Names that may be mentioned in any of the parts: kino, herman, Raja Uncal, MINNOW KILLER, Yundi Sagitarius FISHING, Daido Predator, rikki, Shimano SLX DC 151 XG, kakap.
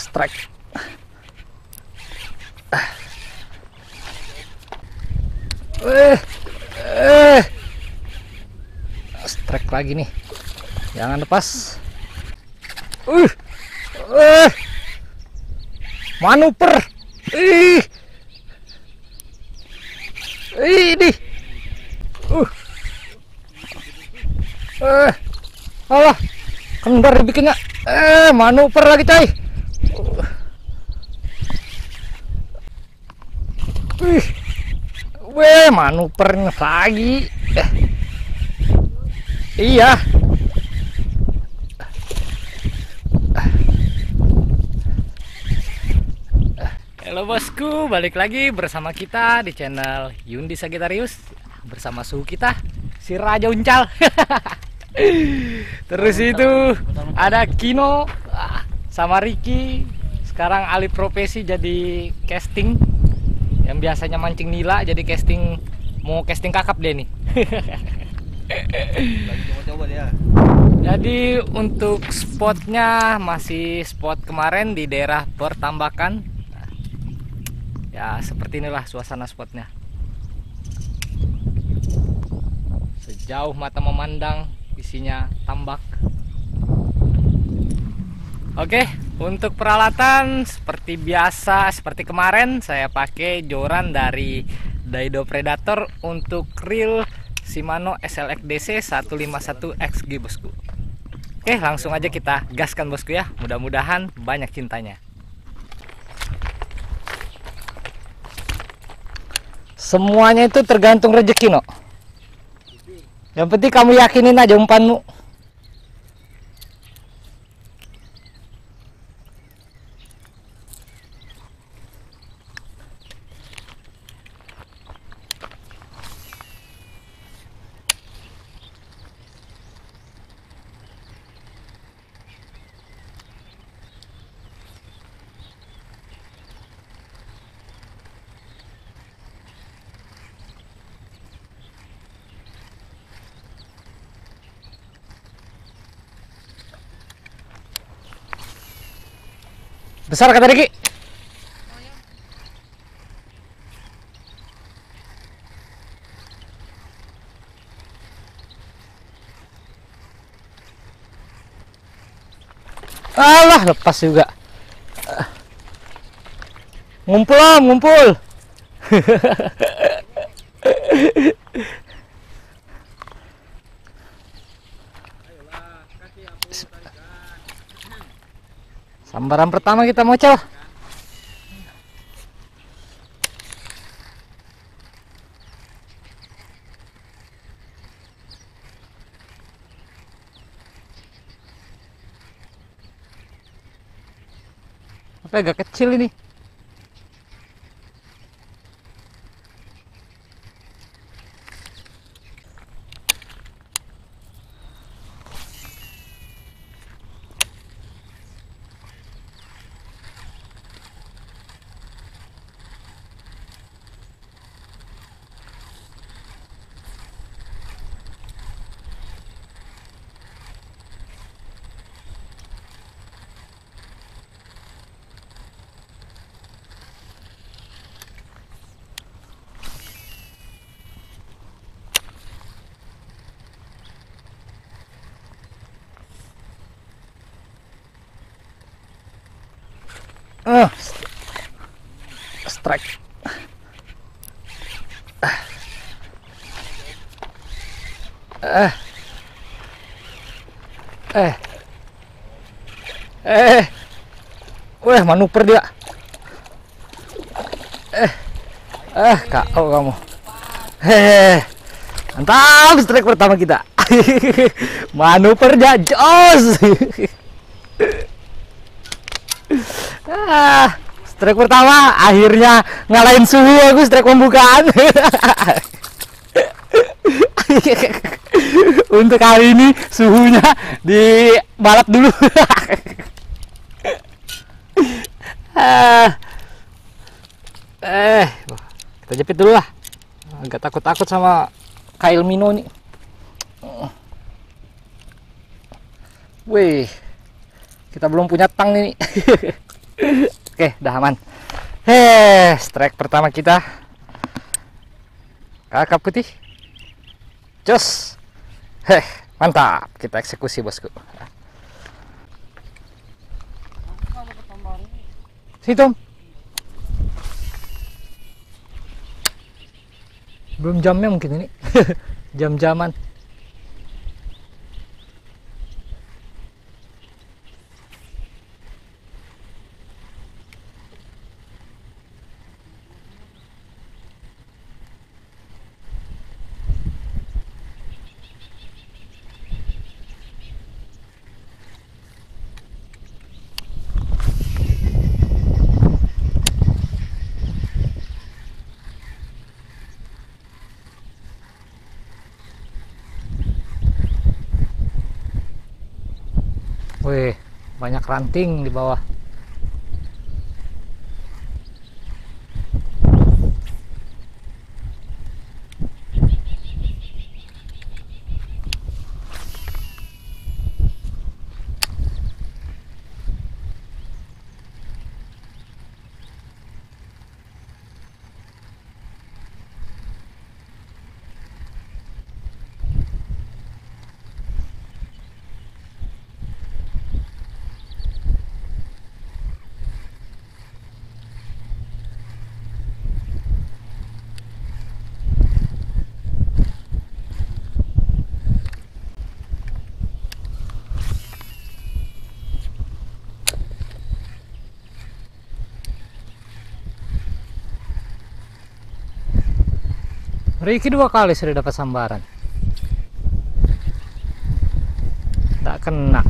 Strike. Strike lagi nih. Jangan lepas. Manuver. Ini. Allah. Kendor dibikinnya. Manuver lagi, coy. Manuvernya lagi. Iya. Halo bosku, balik lagi bersama kita di channel Yundi Sagitarius bersama suhu kita si Raja Uncal. Terus itu ada Kino sama Ricky. Sekarang alih profesi jadi casting. Yang biasanya mancing nila jadi casting, mau casting kakap deh nih. Coba dia. Jadi untuk spotnya masih spot kemarin di daerah pertambakan. Ya seperti inilah suasana spotnya. Sejauh mata memandang isinya tambak. Oke, untuk peralatan seperti biasa, seperti kemarin saya pakai joran dari Daido Predator untuk reel Shimano SLX DC 151 XG bosku. Oke, langsung aja kita gaskan bosku ya. Mudah-mudahan banyak cintanya. Semuanya itu tergantung rezeki, no. Yang penting kamu yakinin aja umpanmu. Besar kata Riki. Alah, lepas juga. Ngumpul. Sambaran pertama kita mocel. Tapi agak kecil ini. Strike. Wah, manuver dia. Kau kamu. Mantap, strike pertama kita. Manuver dia, jos. Strike pertama akhirnya ngalahin suhu aku strike pembukaan. Untuk kali ini suhunya dibalap dulu. Kita jepit dulu lah, agak takut-takut sama kail mino nih. Wih, Kita belum punya tang ini. Oke, udah aman. Strike pertama kita. Kakap putih. Jos. Mantap. Kita eksekusi, bosku. Situ. Belum jamnya mungkin ini. Jam-jaman. Wih, banyak ranting di bawah. Riki dua kali sudah dapat sambaran, tak kena.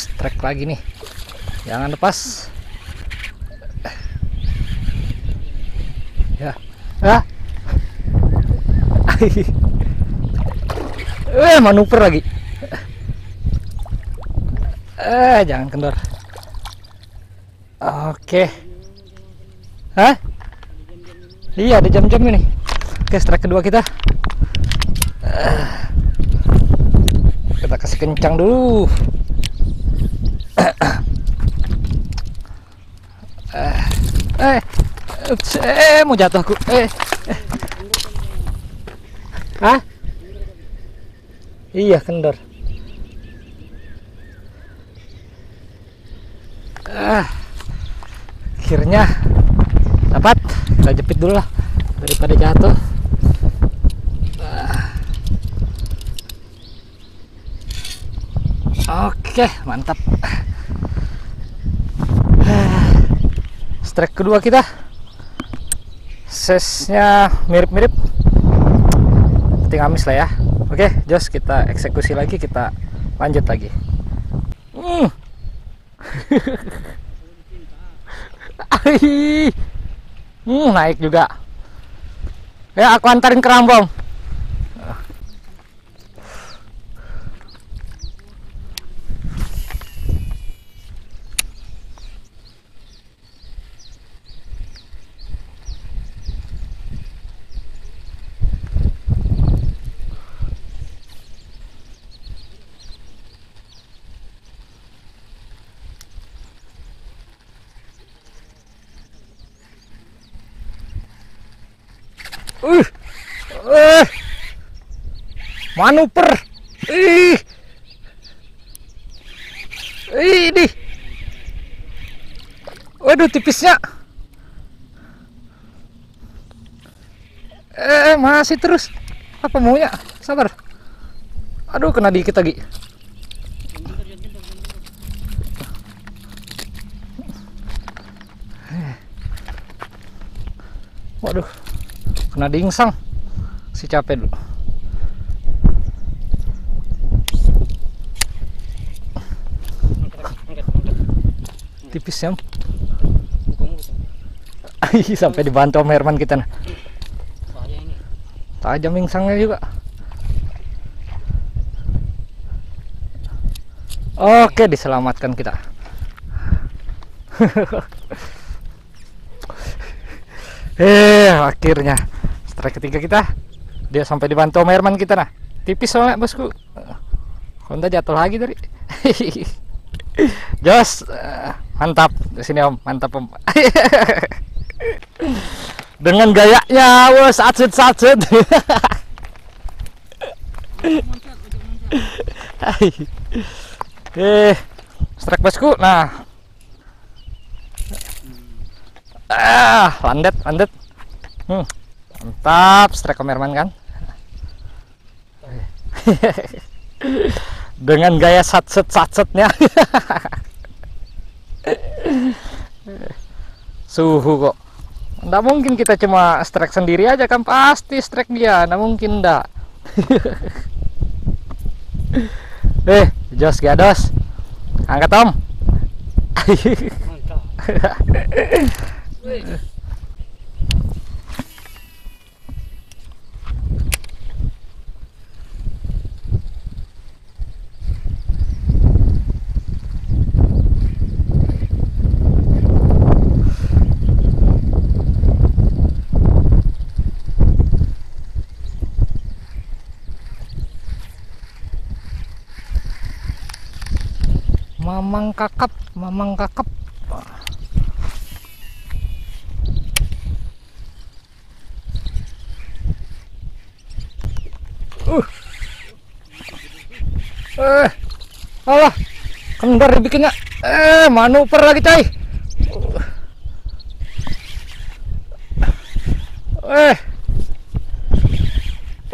Strike lagi nih, jangan lepas ya. Manuver lagi. Jangan kendor. Oke. Iya, ada jam-jam ini. Oke, strike kedua kita. Kita kasih kencang dulu. Mau jatuh aku. Hah? Iya, kendor. Akhirnya dapat. Kita jepit dulu lah daripada jatuh. Oke, mantap. Strike kedua kita. Sesnya mirip-mirip. Penting amis lah ya. Oke, Jos, kita eksekusi lagi, kita lanjut lagi. Naik juga. Ya, aku antarin ke Rambong. Manuver. Ini. Waduh, tipisnya. Masih terus. Apa maunya? Sabar. Aduh, kena dikit lagi. Waduh, kena diingsang. Si capek dulu. Tipis ya. Sampai dibantu sama Herman kita. Tajam ingsangnya juga. Oke, diselamatkan kita. Akhirnya strike ketiga kita. Dia sampai dibantu sama Herman kita nah. Tipis soalnya bosku. Konta jatuh lagi dari. Jos, mantap di sini om, mantap om. Dengan gayanya, wah satset. Strike bosku, nah, landet, mantap, strike kamerman kan, dengan gaya satsetnya, suhu kok, nggak mungkin kita cuma strike sendiri aja kan, pasti strike dia, nggak mungkin ndak. Jos gados, angkat om. Mamang kakap. Allah, kendor dibikinnya. Manuver lagi coy.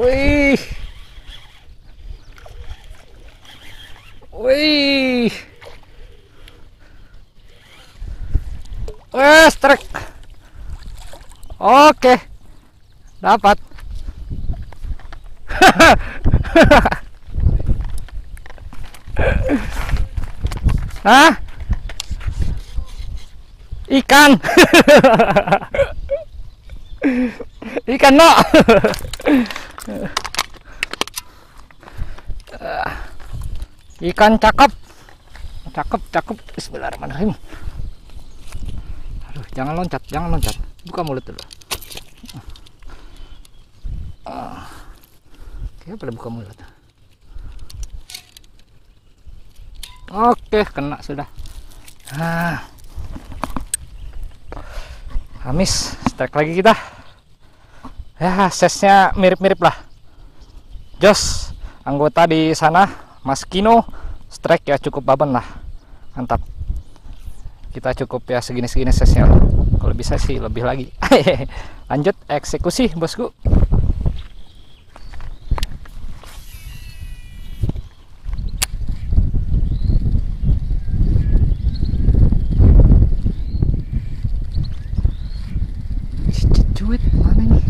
Wih. Strike. Oke. Dapat. Hah? Ikan. Ikan no. Ikan cakep. Cakep. Bismillahirrahmanirrahim. Jangan loncat, buka mulut dulu. Oke, pada buka mulut. Oke, kena sudah. Habis, strike lagi kita. Ya, sesnya mirip-mirip lah. Jos, anggota di sana, Mas Kino, strike ya cukup baban lah. Mantap. Kita cukup ya segini-segini sesnya. Kalau bisa sih lebih lagi. Lanjut eksekusi bosku. Cuit mana nih?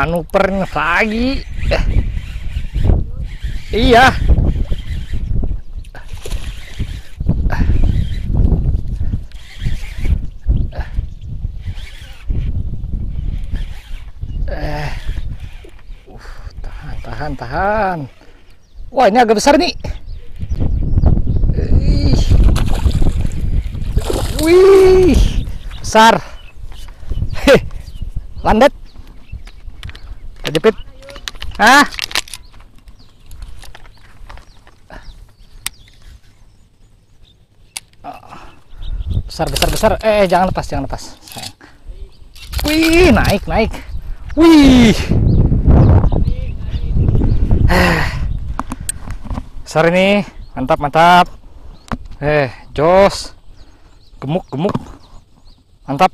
Manuver lagi. Iya. Tahan. Tahan. Wah, ini agak besar nih. Wih, besar. Heh, landet. Kejepit. Ah. Besar. Jangan lepas, sayang. Wih, naik. Wih. Besar ini, mantap. Jos. Gemuk. Mantap.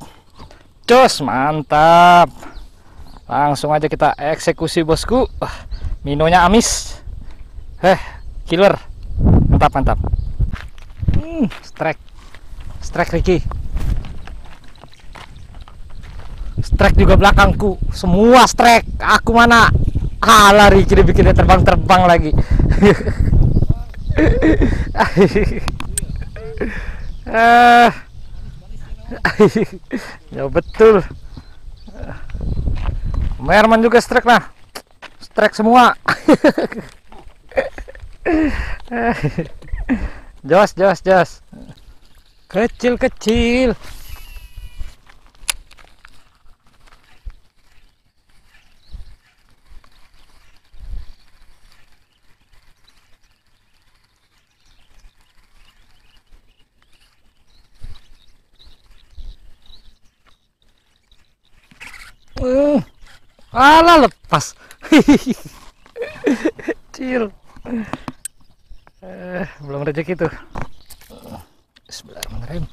Langsung aja kita eksekusi, bosku. Minonya amis. Killer. Mantap. Strike Ricky, strike juga belakangku, semua strike. Aku mana? Alah, Ricky dibikin terbang lagi. Ya betul. Merman juga strike lah, strike semua. Jos. Kecil. Alah, lepas. Kecil. Belum rezeki tuh. Bismillahirrahmanirrahim.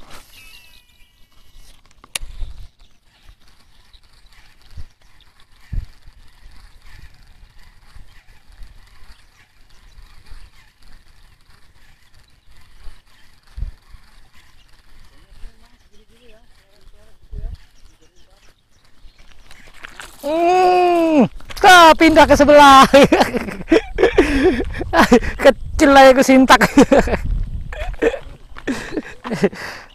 Pindah ke sebelah. Kecil lah ya, kesintak.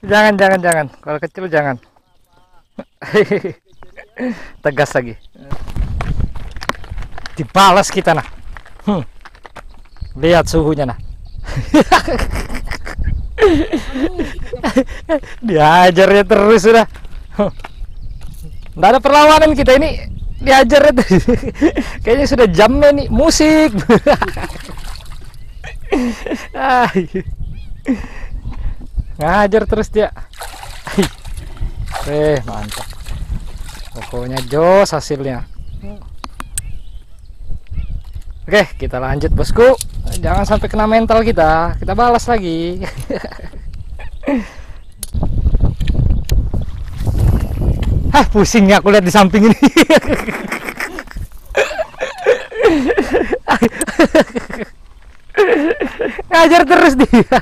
Jangan. Kalau kecil jangan. Tegas lagi. Dibalas kita nah. Lihat suhunya nah. Diajarnya terus sudah. Nggak ada perlawanan kita ini. Diajarnya terus. Kayaknya sudah jamnya nih. Musik. Ngajar terus dia. Mantap. Pokoknya jos hasilnya. Oke, kita lanjut, bosku. Jangan sampai kena mental kita. Kita balas lagi. Hah, pusingnya aku lihat di samping ini. Ngajar terus dia.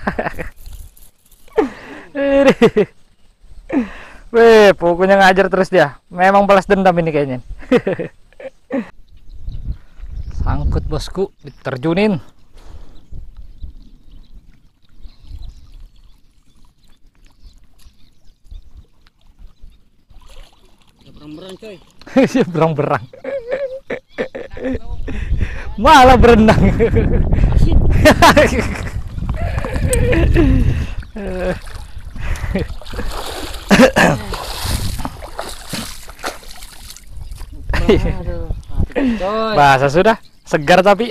Weh, pokoknya ngajar terus dia. Memang balas dendam ini kayaknya. Sangkut, bosku, diterjunin. Berang-berang, coy. Berang-berang. Malah berenang. Basah sudah, segar tapi.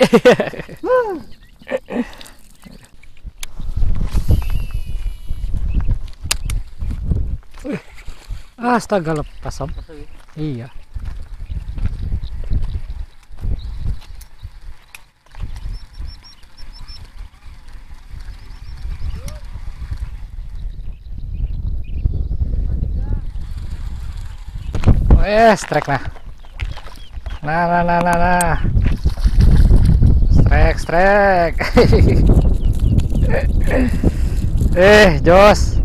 Astaga, lepas. Iya. Strike nah. Nah. Strike. Jos.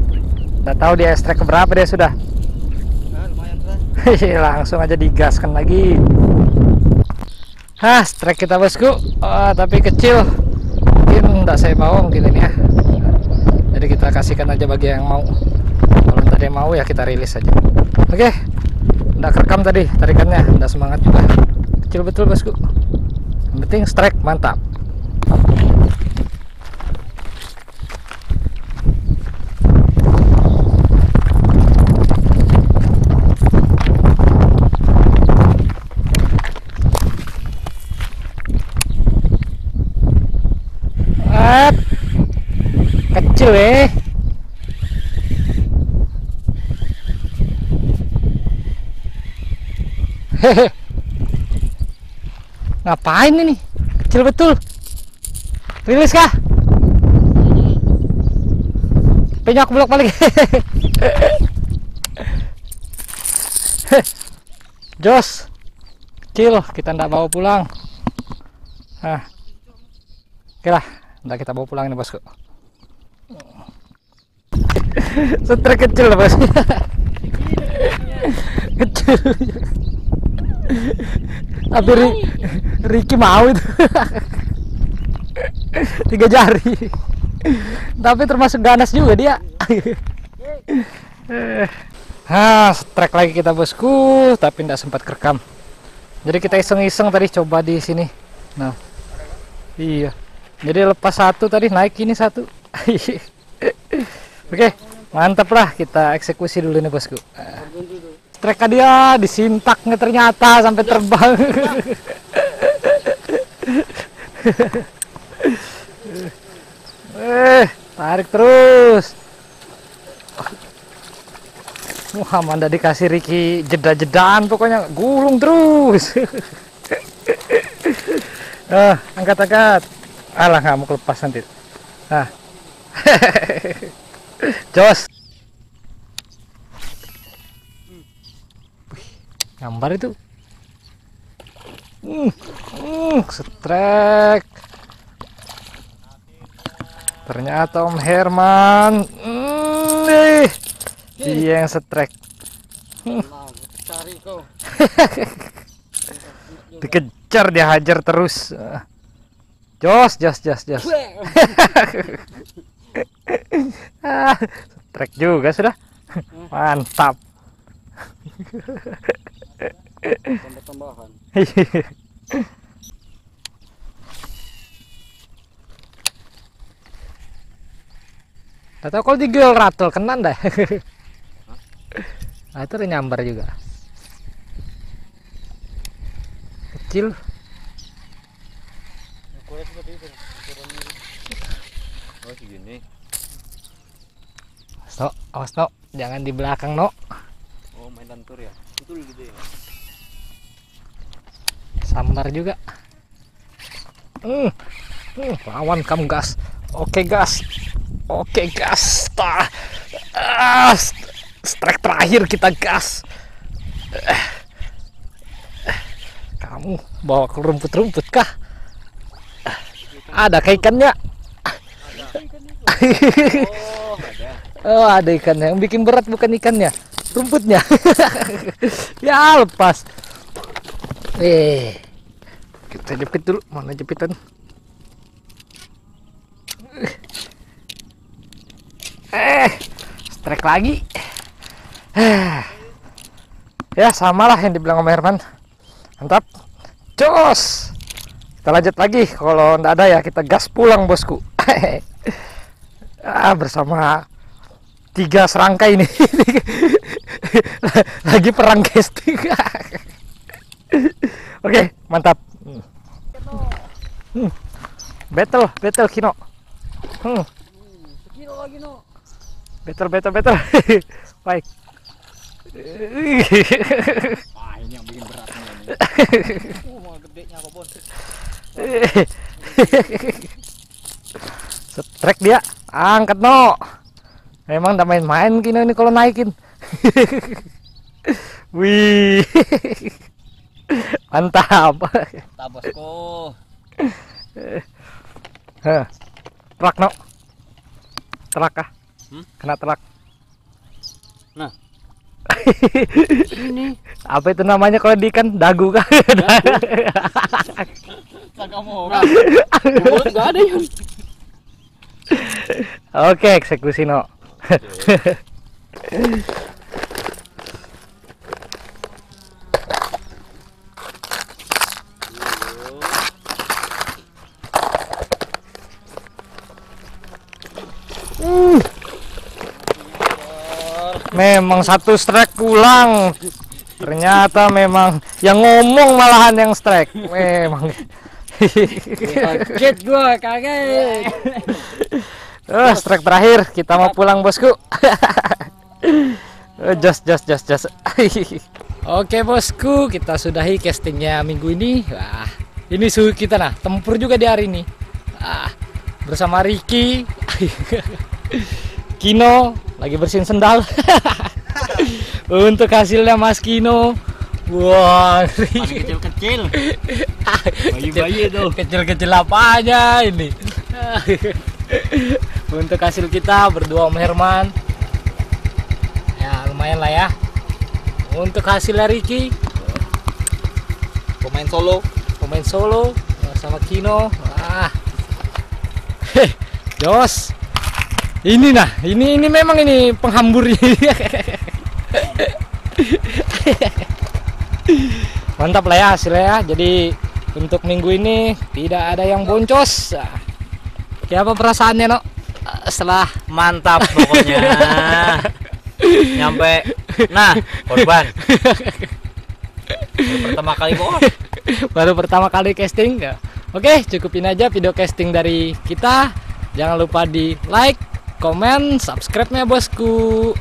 Enggak tahu dia strike berapa dia sudah. Nah, lumayan keras. Langsung aja digaskan lagi. Hah, strike kita, bosku. Tapi kecil. Mungkin enggak saya bawa mungkin ini ya. Jadi kita kasihkan aja bagi yang mau. Kalau enggak ada yang mau ya kita rilis aja. Oke. Nggak kerekam tadi tarikannya, nggak semangat juga. Kecil betul, bosku. Yang penting strike mantap. Kecil ya. Hehe. Ngapain ini? Kecil betul. Rilis kah? Penyok blok balik. Jos. Kecil, kita ndak bawa pulang. Nah. Oke lah, ndak kita bawa pulang ini, Bosku. Setrek kecil lah, Bos. Kecil. Tapi Ricky mau itu 3 jari, tapi termasuk ganas juga dia. Nah, strike lagi kita, Bosku, tapi tidak sempat kerekam. Jadi kita iseng-iseng tadi coba di sini. Nah, iya. Jadi lepas satu tadi naik ini satu. Oke, mantap lah, kita eksekusi dulu nih, Bosku. Strike dia disintaknya ternyata sampai terbang. Tarik terus. Muhammad dikasih Ricky jeda-jedaan, pokoknya gulung terus. Angkat-angkat. Alah, nggak mau kelepas nanti. Nah. Jos. Gambar itu. Setrek. Ternyata Om Herman. Dia yang setrek. Dikejar, dihajar terus. Jos. Setrek juga sudah. Mantap. Tambah-tambahan. Atau kalau digel ratel kenan dah. Nah, itu nyambar juga. Kecil. Oh, segini. Stop, awas, no. Jangan di belakang, no. Oh, main lantur ya. Betul gitu ya. Sambar juga. Lawan kamu, gas. Oke, gas. Strike terakhir kita gas. Kamu bawa ke rumput-rumput kah? Ada kaitannya. Oh, ada ikannya. Yang bikin berat bukan ikannya, rumputnya. Ya, lepas. Kita jepit dulu. Mana jepitan? Strike lagi. Ya, samalah yang dibilang sama Herman. Mantap. Jos. Kita lanjut lagi. Kalau ndak ada ya kita gas pulang, Bosku. Bersama 3 serangkai ini. Lagi perang casting. Oke, mantap. Battle Kino. Sekilo lagi, no. Battle. Baik. Wah, ini yang bikin berat nih. Mau gedenya kok, Bon. Setrek dia. Angkat, no. Memang udah main-main Kino ini kalau naikin. Wih. Mantap, Bosku. Telak, no. Telak kah? Kena telak. Nah. Ini apa itu namanya kalau di ikan? Dagu kah? Kagak mau. Mulut enggak ada ya. Oke, eksekusi, no. Memang satu strike pulang. Ternyata memang yang ngomong malahan yang strike. Memang. Kaget gua, kaget. Oh, strike terakhir. Kita mau pulang, bosku. Just. Oke, bosku, kita sudahi castingnya minggu ini. Wah, ini suhu kita nah, tempur juga di hari ini. Ah, bersama Ricky. Kino lagi bersihin sendal. Untuk hasilnya Mas Kino. Wah, wow. Kecil-kecil. Bayi-bayi tuh. Kecil-kecil apa aja ini. Untuk hasil kita berdua Om Herman. Ya, lumayan lah ya. Untuk hasilnya Ricky. Pemain solo sama Kino. Ah. Jos. Ini nah, ini memang ini penghamburnya. Mantap lah ya hasilnya ya. Jadi untuk minggu ini tidak ada yang boncos. Ya, apa perasaannya, Nok? Setelah mantap pokoknya. Nyampe. Nah, korban. Baru pertama kali casting. Oke, cukupin aja video casting dari kita. Jangan lupa di like, comment, subscribe-nya, bosku.